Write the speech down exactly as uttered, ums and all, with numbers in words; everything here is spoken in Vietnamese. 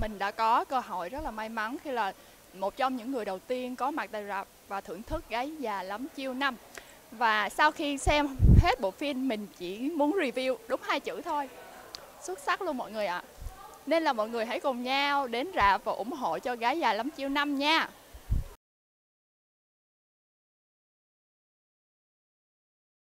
Mình đã có cơ hội rất là may mắn khi là một trong những người đầu tiên có mặt tại rạp và thưởng thức Gái Già Lắm Chiêu năm. Và sau khi xem hết bộ phim, mình chỉ muốn review đúng hai chữ thôi: xuất sắc luôn mọi người ạ. À. Nên là mọi người hãy cùng nhau đến rạp và ủng hộ cho Gái Già Lắm Chiêu năm nha.